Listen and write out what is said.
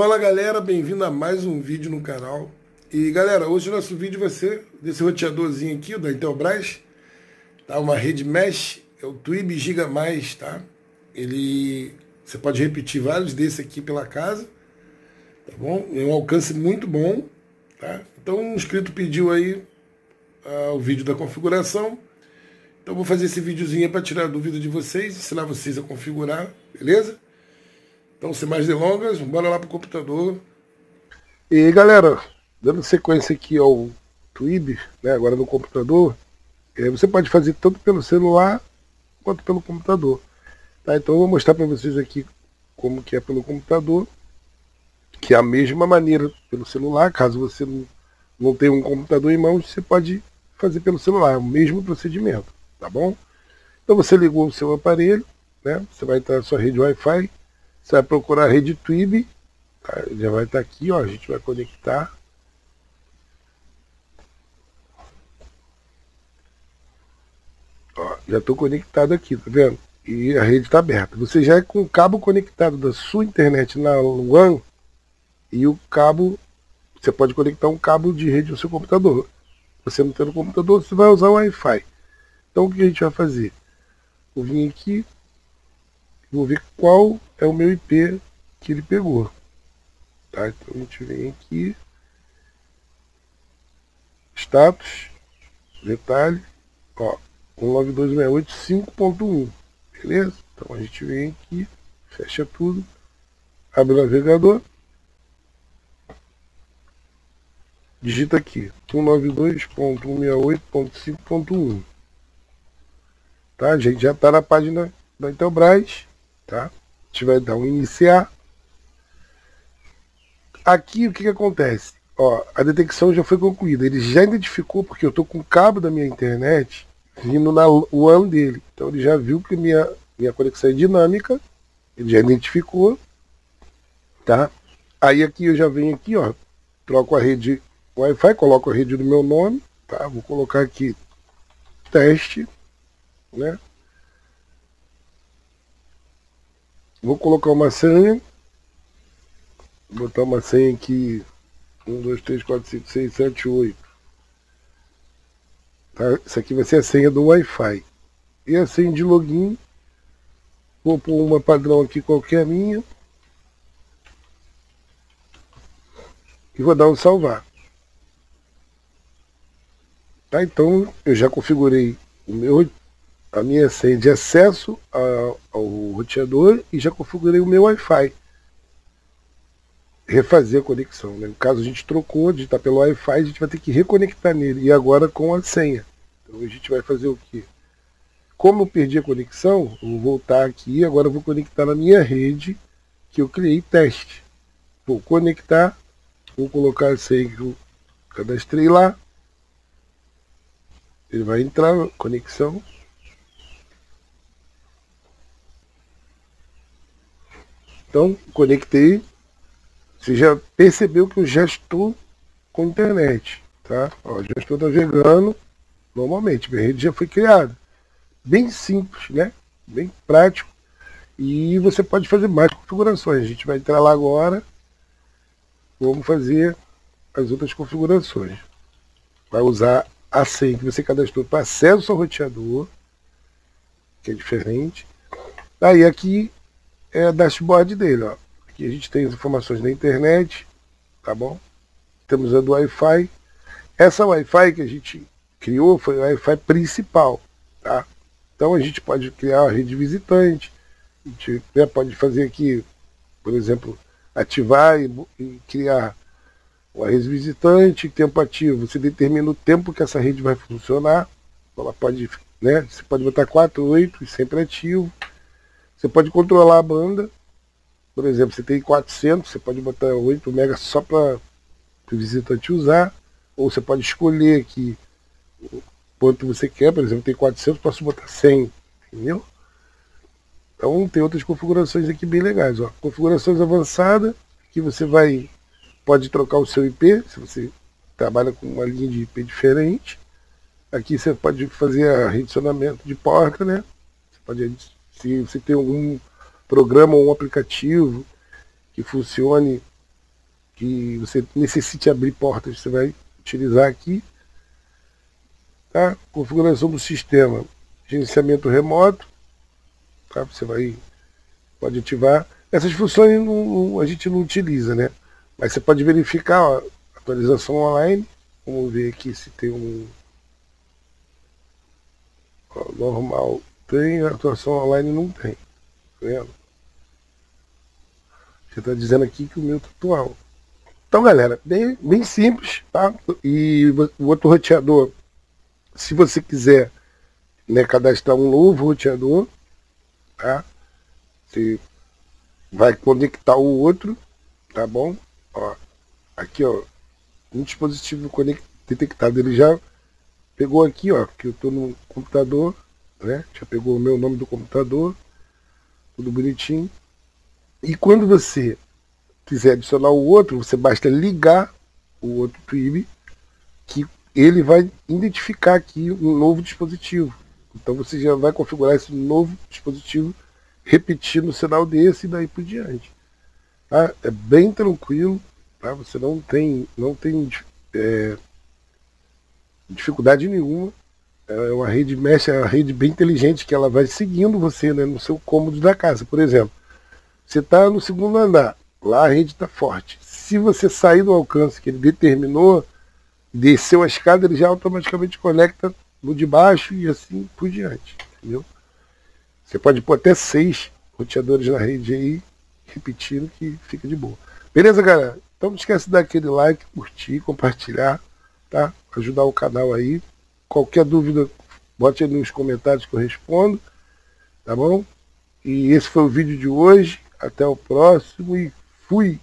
Fala galera, bem-vindo a mais um vídeo no canal. E galera, hoje o nosso vídeo vai ser desse roteadorzinho aqui, da Intelbras, tá? Uma rede mesh, é o Twibi Giga+, tá? Você pode repetir vários desses aqui pela casa, tá bom? É um alcance muito bom, tá? Então um inscrito pediu aí o vídeo da configuração. Então vou fazer esse videozinho para tirar a dúvida de vocês, ensinar vocês a configurar, beleza? Então, sem mais delongas, bora lá pro computador. E galera, dando sequência aqui ao Twibi, né, agora no computador, você pode fazer tanto pelo celular quanto pelo computador. Tá, então eu vou mostrar para vocês aqui como que é pelo computador, que é a mesma maneira pelo celular. Caso você não tenha um computador em mãos, você pode fazer pelo celular, é o mesmo procedimento, tá bom? Então você ligou o seu aparelho, né, você vai entrar na sua rede Wi-Fi. Você vai procurar a rede Twibi, tá? Já vai estar aqui, ó, a gente vai conectar. Ó, já estou conectado aqui, tá vendo? E a rede está aberta. Você já é com o cabo conectado da sua internet na LAN e o cabo, você pode conectar um cabo de rede no seu computador. Você não tem no computador, você vai usar o Wi-Fi. Então o que a gente vai fazer? Vou vir aqui. Vou ver qual é o meu IP que ele pegou. Tá, então a gente vem aqui. Status. Detalhe. Ó, 192.168.5.1. Beleza? Então a gente vem aqui. Fecha tudo. Abre o navegador. Digita aqui. 192.168.5.1. Tá, a gente já está na página da Intelbras. Tá? A gente vai dar um iniciar. Aqui o que acontece? Ó, a detecção já foi concluída. Ele já identificou, porque eu estou com o cabo da minha internet vindo na WAN dele. Então ele já viu que minha conexão é dinâmica. Ele já identificou. Tá? Aí aqui eu já venho aqui, ó. Troco a rede Wi-Fi, coloco a rede do meu nome. Tá? Vou colocar aqui teste. Né? Vou colocar uma senha, vou botar uma senha aqui, 1, 2, 3, 4, 5, 6, 7, 8. Tá? Isso aqui vai ser a senha do Wi-Fi. E a senha de login, vou pôr uma padrão aqui qualquer minha. E vou dar um salvar. Tá, então eu já configurei a minha senha de acesso ao roteador e já configurei o meu Wi-Fi. Refazer a conexão, né? No caso a gente trocou de estar pelo Wi-Fi, a gente vai ter que reconectar nele, e agora com a senha. Então a gente vai fazer o quê? Como eu perdi a conexão, eu vou voltar aqui, agora eu vou conectar na minha rede que eu criei teste. Vou conectar, vou colocar a senha que eu cadastrei lá. Ele vai entrar na conexão. Então, conectei. Você já percebeu que eu já estou com internet, tá? Ó, já estou navegando normalmente. Minha rede já foi criada. Bem simples, né? Bem prático. E você pode fazer mais configurações. A gente vai entrar lá agora. Vamos fazer as outras configurações. Vai usar a senha que você cadastrou para acesso ao roteador, que é diferente. Aí aqui é a dashboard dele, ó. Aqui a gente tem as informações da internet, tá bom? Temos a do Wi-Fi. Essa Wi-Fi que a gente criou foi a Wi-Fi principal, tá? Então a gente pode criar a rede visitante, a gente pode fazer aqui, por exemplo, ativar e criar uma rede visitante. Tempo ativo, você determina o tempo que essa rede vai funcionar. Ela pode, né? Você pode botar 4/8 e sempre ativo. Você pode controlar a banda, por exemplo, você tem 400, você pode botar 8 MB só para o visitante usar, ou você pode escolher aqui quanto você quer. Por exemplo, tem 400, posso botar 100, entendeu? Então tem outras configurações aqui bem legais, ó. Configurações avançadas, que você pode trocar o seu IP, se você trabalha com uma linha de IP diferente. Aqui você pode fazer adicionamento de porta, né? Você pode adicionar. Se você tem algum programa ou um aplicativo que funcione que você necessite abrir portas, você vai utilizar aqui. Tá? Configuração do sistema, gerenciamento remoto, tá? Você vai, pode ativar. Essas funções a gente não utiliza, né? Mas você pode verificar, ó, atualização online. Vamos ver aqui se tem um... Ó, normal tem, atualização online não tem. Tá vendo? Você está dizendo aqui que o meu tutorial. Então, galera, bem simples, tá? E o outro roteador, se você quiser, né, cadastrar um novo roteador, tá? Você vai conectar o outro, tá bom? Ó, aqui, ó, um dispositivo detectado, ele já pegou aqui, ó, que eu tô no computador, né? Já pegou o meu nome do computador, tudo bonitinho. E quando você quiser adicionar o outro, você basta ligar o outro Twibi, que ele vai identificar aqui um novo dispositivo. Então você já vai configurar esse novo dispositivo repetindo o sinal desse e daí por diante. Tá? É bem tranquilo, tá? Você não tem dificuldade nenhuma. É uma rede mesh, é uma rede bem inteligente, que ela vai seguindo você, né, no seu cômodo da casa, por exemplo. Você está no segundo andar, lá a rede está forte. Se você sair do alcance que ele determinou, desceu a escada, ele já automaticamente conecta no de baixo e assim por diante. Entendeu? Você pode pôr até 6 roteadores na rede aí, repetindo, que fica de boa. Beleza, galera? Então não esquece de dar aquele like, curtir, compartilhar, tá? Ajudar o canal aí. Qualquer dúvida, bote aí nos comentários que eu respondo, tá bom? E esse foi o vídeo de hoje. Até o próximo e fui!